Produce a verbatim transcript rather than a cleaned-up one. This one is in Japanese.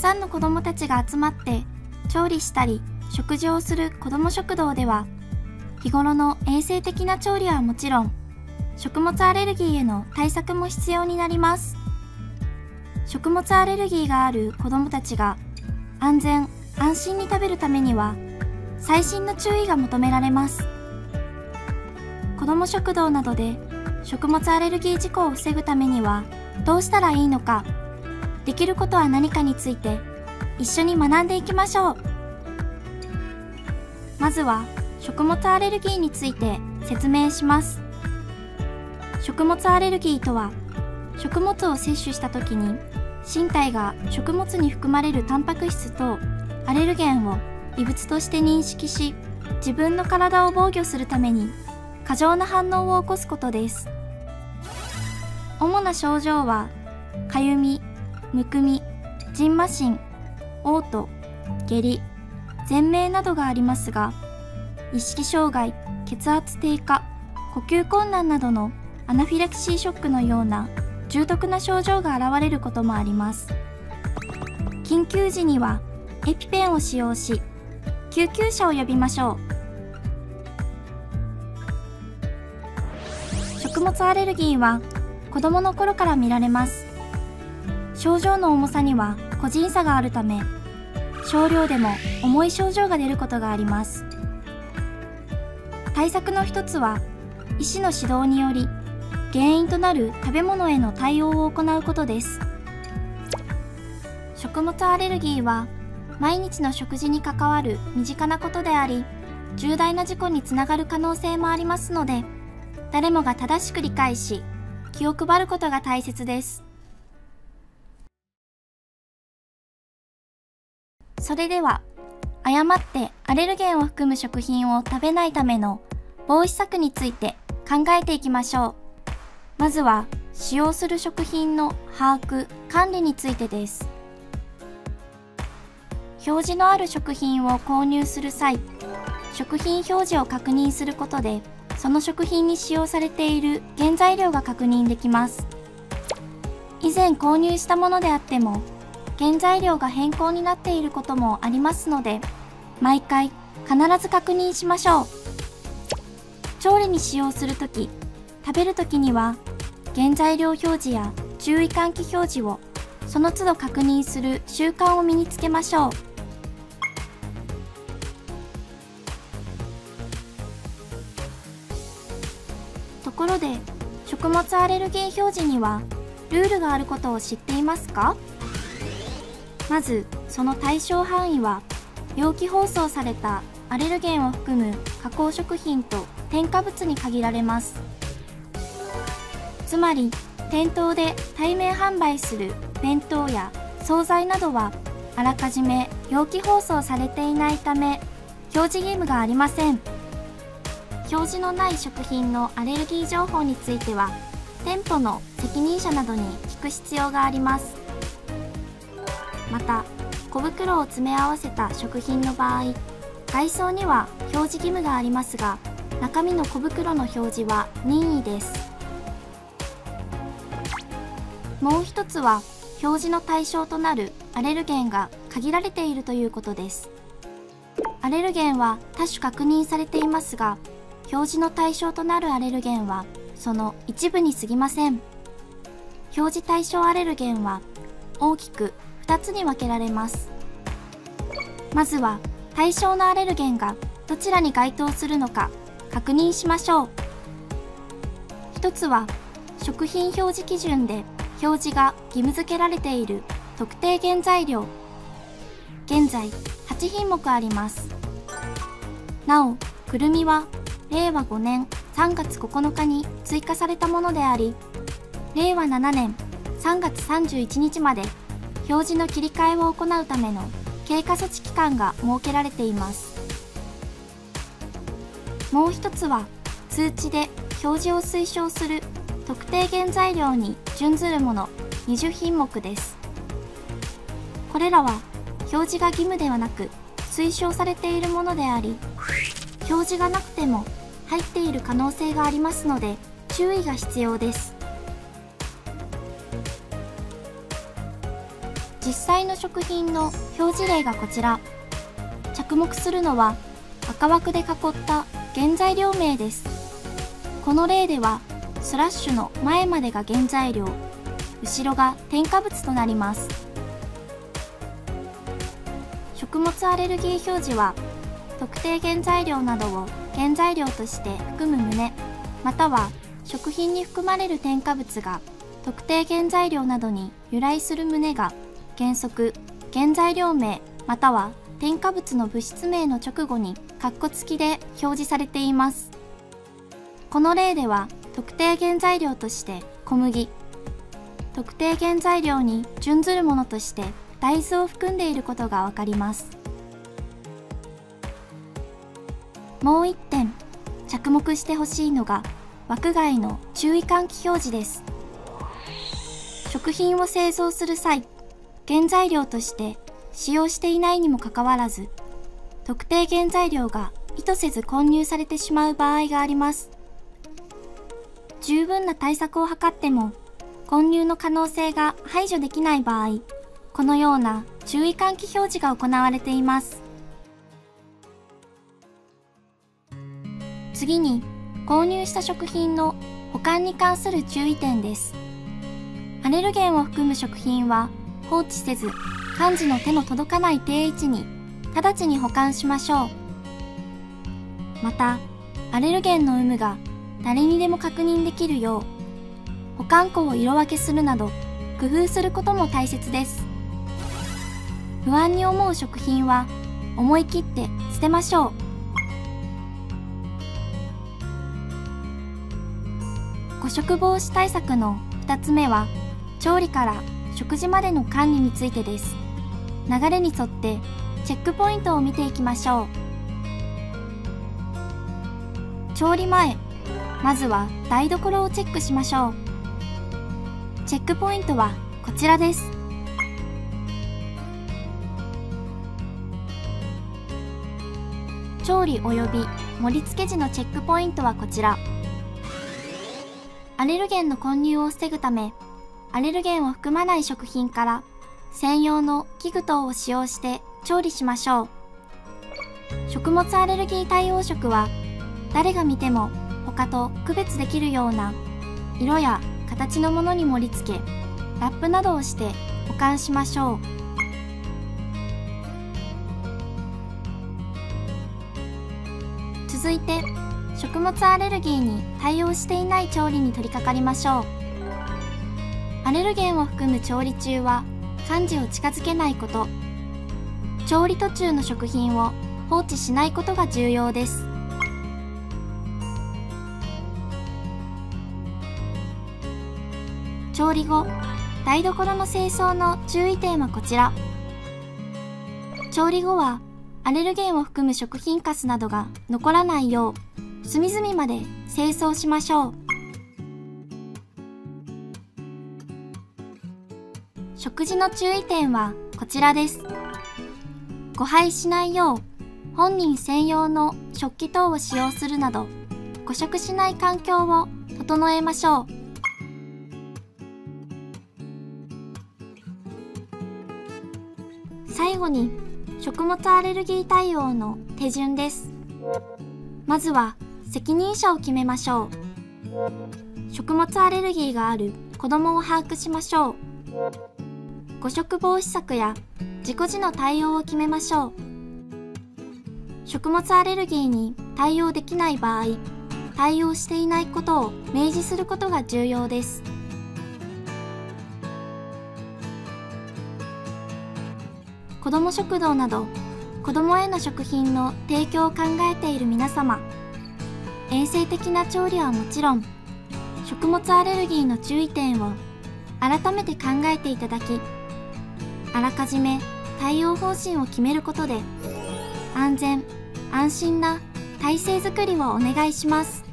さんの子どもたちが集まって調理したり食事をする子ども食堂では、日頃の衛生的な調理はもちろん、食物アレルギーへの対策も必要になります。食物アレルギーがある子どもたちが安全・安心に食べるためには、細心の注意が求められます。子ども食堂などで食物アレルギー事故を防ぐためにはどうしたらいいのか、できることは何かについて一緒に学んでいきましょう。まずは食物アレルギーについて説明します。食物アレルギーとは、食物を摂取した時に身体が食物に含まれるタンパク質とアレルゲンを異物として認識し、自分の体を防御するために過剰な反応を起こすことです。主な症状は、かゆみ、むくみ、じんましん、嘔吐、下痢、喘鳴などがありますが、意識障害、血圧低下、呼吸困難などのアナフィラキシーショックのような重篤な症状が現れることもあります。緊急時にはエピペンを使用し、救急車を呼びましょう。食物アレルギーは子どもの頃から見られます。症状の重さには個人差があるため、少量でも重い症状が出ることがあります。対策の一つは、医師の指導により原因となる食べ物への対応を行うことです。食物アレルギーは毎日の食事に関わる身近なことであり、重大な事故につながる可能性もありますので、誰もが正しく理解し、気を配ることが大切です。それでは、誤ってアレルゲンを含む食品を食べないための防止策について考えていきましょう。まずは、使用する食品の把握・管理についてです。表示のある食品を購入する際、食品表示を確認することで、その食品に使用されている原材料が確認できます。以前購入したものであっても、原材料が変更になっていることもありますので、毎回必ず確認しましょう。調理に使用するとき、食べるときには、原材料表示や注意喚起表示をその都度確認する習慣を身につけましょう。ところで、食物アレルギー表示にはルールがあることを知っていますか？まず、その対象範囲は、容器包装されたアレルゲンを含む加工食品と添加物に限られます。つまり、店頭で対面販売する弁当や惣菜などはあらかじめ容器包装されていないため、表示義務がありません。表示のない食品のアレルギー情報については、店舗の責任者などに聞く必要があります。また、小袋を詰め合わせた食品の場合、外装には表示義務がありますが、中身の小袋の表示は任意です。もう一つは、表示の対象となるアレルゲンが限られているということです。アレルゲンは多種確認されていますが、表示の対象となるアレルゲンはその一部に過ぎません。表示対象アレルゲンは大きくふたつに分けられます。まずは、対象のアレルゲンがどちらに該当するのか確認しましょう。ひとつは、食品表示基準で表示が義務付けられている特定原材料。現在はちひんもくあります。なお、くるみはれいわごねんさんがつここのかに追加されたものであり、れいわななねんさんがつさんじゅういちにちまで表示の切り替えを行うための経過措置期間が設けられています。もう一つは、通知で表示を推奨する特定原材料に準ずるものにじゅっひんもくです。これらは表示が義務ではなく推奨されているものであり、表示がなくても入っている可能性がありますので、注意が必要です。事実際の食品の表示例がこちら。着目するのは赤枠で囲った原材料名です。この例ではスラッシュの前までが原材料、後ろが添加物となります。食物アレルギー表示は特定原材料などを原材料として含む旨、または食品に含まれる添加物が特定原材料などに由来する旨が原則原材料名または添加物の物質名の直後に括弧付きで表示されています。この例では特定原材料として小麦、特定原材料に準ずるものとして大豆を含んでいることがわかります。もういってん着目してほしいのが枠外の注意喚起表示です。食品を製造する際、原材料として使用していないにもかかわらず特定原材料が意図せず混入されてしまう場合があります。十分な対策を図っても混入の可能性が排除できない場合、このような注意喚起表示が行われています。次に購入した食品の保管に関する注意点です。アレルゲンを含む食品は放置せず患児の手の届かない定位置に直ちに保管しましょう。またアレルゲンの有無が誰にでも確認できるよう保管庫を色分けするなど工夫することも大切です。不安に思う食品は思い切って捨てましょう。誤食防止対策のふたつめは調理から食事までの管理についてです。流れに沿ってチェックポイントを見ていきましょう。調理前、まずは台所をチェックしましょう。チェックポイントはこちらです。調理及び盛り付け時のチェックポイントはこちら。アレルゲンの混入を防ぐため、アレルゲンを含まない食品から専用の器具等を使用して調理しましょう。食物アレルギー対応食は誰が見ても他と区別できるような色や形のものに盛り付け、ラップなどをして保管しましょう。続いて食物アレルギーに対応していない調理に取り掛かりましょう。アレルゲンを含む調理中は患児を近づけないこと、調理途中の食品を放置しないことが重要です。調理後、台所の清掃の注意点はこちら。調理後はアレルゲンを含む食品カスなどが残らないよう隅々まで清掃しましょう。食事の注意点はこちらです。誤配しないよう本人専用の食器等を使用するなど誤食しない環境を整えましょう。最後に食物アレルギー対応の手順です。まずは責任者を決めましょう。食物アレルギーがある子どもを把握しましょう。誤食防止策や事故時の対応を決めましょう。食物アレルギーに対応できない場合、対応していないことを明示することが重要です。子ども食堂など子どもへの食品の提供を考えている皆様、衛生的な調理はもちろん食物アレルギーの注意点を改めて考えていただき、あらかじめ対応方針を決めることで安全安心な体制づくりをお願いします。